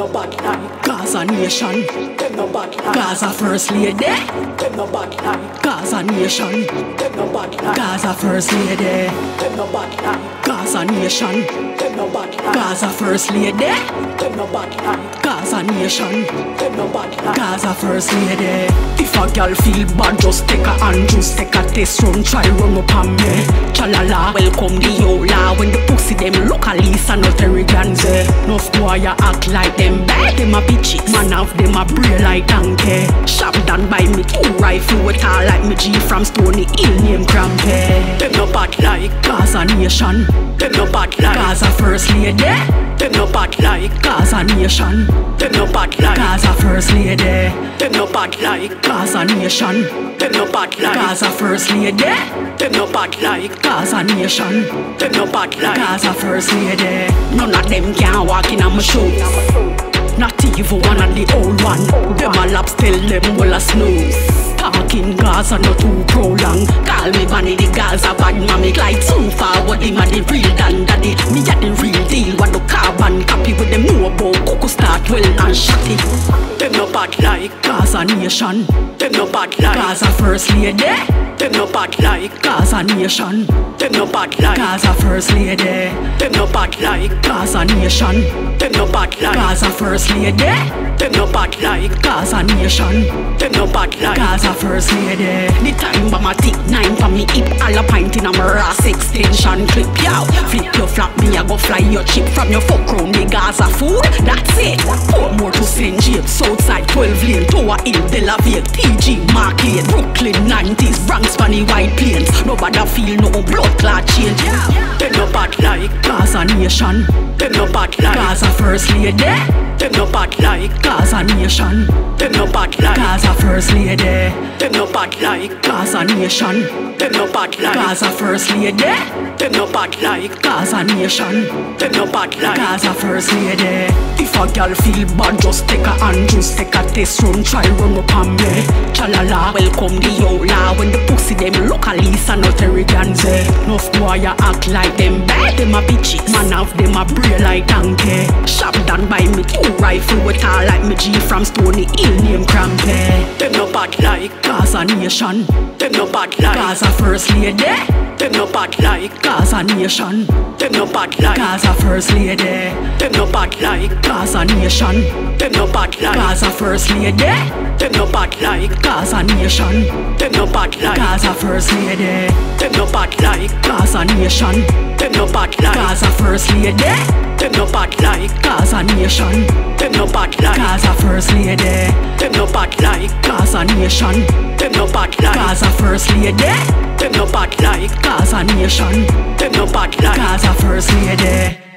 no bad like Gaza nation. Them no bad like Gaza First Lady. Them no bad like Gaza nation. Them no bad like Gaza First Lady. Them no bad like Gaza nation. Them no bad like Gaza First Lady. Them no bad like Gaza nation. Them no bad like Gaza First Lady. If a girl feel bad, just take her hand, just take a test run, try run up on me. Chalala, welcome the yola. When the pussy them look at Lisa, not Terry Ganze. No boy a act like them bad, them a bitches. Man of them a brain like donkey. Shop down by me two rifle with all like me G from Stony Hill name Crampy. Them no bad like Gaza nation. Them no bad like Gaza First Lady. Them no bad like Gaza nation. Them no bad like Gaza First Lady. Them no bad like Gaza nation. Them no bad like Gaza First Lady. Them no bad like Gaza nation. Them no bad like Gaza First Lady. None of them can walk in on my shoes. Not even one of the old one. Them a laps tell them well a snooze. Park in Gaza not too prolonged. Call me bunny the Gaza bad mommy. Like too far what him a the real dan daddy. Me a the real deal what the carbon copy with them know about cuckoo start well and shotty. Them no bad like Gaza nation. Them no bad like Gaza First Lady. Them no bad like Gaza nation. Them no bad like Gaza First Lady. Them no bad like Gaza nation. Them no bad like Gaza First Lady. Them no bad like Gaza nation. Them no bad like Gaza First Lady. The time by my tick 9 for me hip, all a pint in a mirror's extension clip. Yo, flip your flap, me I go fly your chip from your fuck round the Gaza food. That's it. Four more to St. James, Southside 12 lane, Tower Hill, Delavate, TG Market, Brooklyn 90s, Bronx. Funny white plains, nobody feel no blood clot change. Them no bad like Gaza nation. Them no bad like Gaza First Lady. Them no bad like Gaza nation. Them no bad like Gaza First Lady. Them no bad like Gaza nation. Them no bad like Gaza First Lady. Them no bad like Gaza nation. Them no bad like Gaza First Lady. If a girl feel bad, just take her hand, just take a test run, try run up on me. Chalala, welcome the yola. When the pussy them look at Lisa, not Terry Ganze. No boy a act like them bad, them a bitches. Man of them a brain like donkey. Shop down by me two rifle with all like me G from Stony Hill name Crampy. Them no bad like Gaza nation. Them no bad like Gaza First Lady. Them no bad like Gaza nation. Them no bad like Gaza First Lady. Them no bad like Gaza nation. Them no bad like Gaza First Lady. Them no bad like Gaza nation. Them no bad like Gaza First Lady. Them no bad like Gaza nation. Them no bad like Gaza First Lady. Them no bad like Gaza nation. Them no bad like Gaza First Lady. Them no bad like Gaza nation. Them no bad like Gaza First Lady. Them no bad like Gaza nation. Them no bad like Gaza First Lady.